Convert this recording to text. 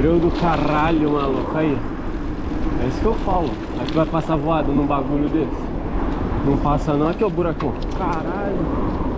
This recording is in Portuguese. Breu do caralho, maluco, aí. É isso que eu falo. Aqui vai passar voado num bagulho desse. Não passa não, aqui é o buracão. Caralho.